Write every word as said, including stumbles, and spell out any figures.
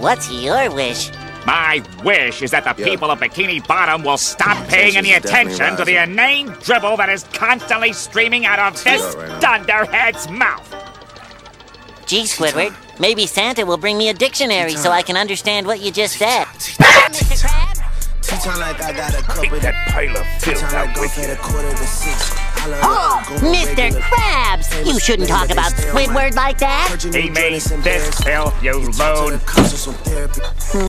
What's your wish? My wish is that the yep. people of Bikini Bottom will stop My paying any attention to the inane dribble that is constantly streaming out of this right dunderhead's mouth. Gee, Squidward, maybe Santa will bring me a dictionary so I can understand what you just said. Mister Krabs? Like I got a Take that pile of filth out with you. Oh, Mister Krabs! You shouldn't talk about Squidward like that. He made this filth, you load.